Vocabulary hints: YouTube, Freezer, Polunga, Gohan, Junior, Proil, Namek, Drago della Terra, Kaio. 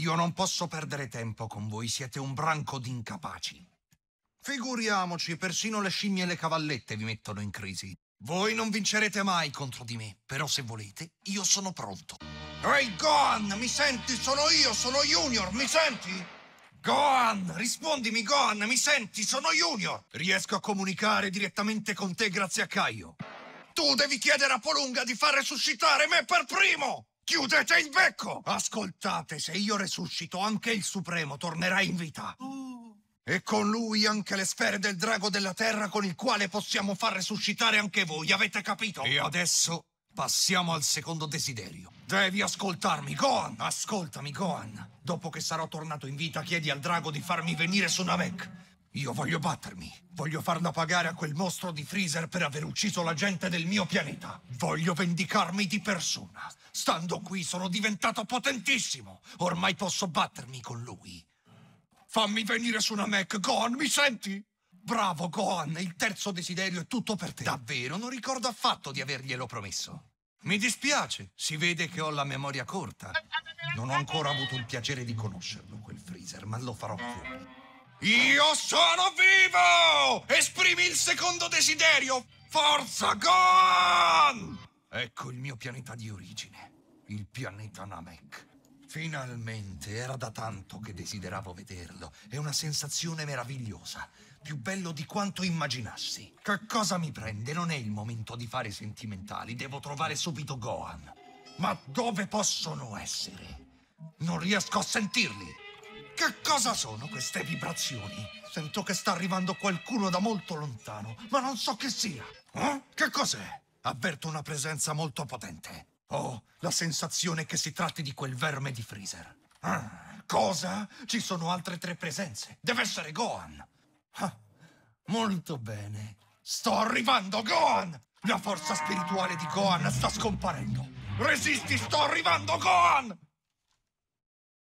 Io non posso perdere tempo con voi, siete un branco di incapaci. Figuriamoci, persino le scimmie e le cavallette vi mettono in crisi. Voi non vincerete mai contro di me, però se volete, io sono pronto. Ehi Gohan, mi senti? Sono io, sono Junior, mi senti? Gohan, rispondimi Gohan, mi senti? Sono Junior. Riesco a comunicare direttamente con te grazie a Kaio. Tu devi chiedere a Polunga di far resuscitare me per primo! Chiudete il becco! Ascoltate, se io resuscito, anche il Supremo tornerà in vita. E con lui anche le sfere del Drago della Terra con il quale possiamo far resuscitare anche voi, avete capito? E adesso passiamo al secondo desiderio. Devi ascoltarmi, Gohan! Ascoltami, Gohan! Dopo che sarò tornato in vita, chiedi al Drago di farmi venire su Namek. Io voglio battermi. Voglio farla pagare a quel mostro di Freezer per aver ucciso la gente del mio pianeta. Voglio vendicarmi di persona. Stando qui sono diventato potentissimo. Ormai posso battermi con lui. Fammi venire su Namek, Gohan, mi senti? Bravo, Gohan, il terzo desiderio è tutto per te. Davvero, non ricordo affatto di averglielo promesso. Mi dispiace, si vede che ho la memoria corta. Non ho ancora avuto il piacere di conoscerlo, quel Freezer, ma lo farò fuori. Io sono vivo! Esprimi il secondo desiderio! Forza, Gohan! Ecco il mio pianeta di origine, il pianeta Namek. Finalmente, era da tanto che desideravo vederlo. È una sensazione meravigliosa, più bello di quanto immaginassi. Che cosa mi prende? Non è il momento di fare sentimentali, devo trovare subito Gohan. Ma dove possono essere? Non riesco a sentirli. Che cosa sono queste vibrazioni? Sento che sta arrivando qualcuno da molto lontano, ma non so chi sia. Eh? Che cos'è? Avverto una presenza molto potente. Ho la sensazione che si tratti di quel verme di Freezer. Ah, cosa? Ci sono altre 3 presenze. Deve essere Gohan. Ah, molto bene. Sto arrivando, Gohan! La forza spirituale di Gohan sta scomparendo. Resisti, sto arrivando, Gohan!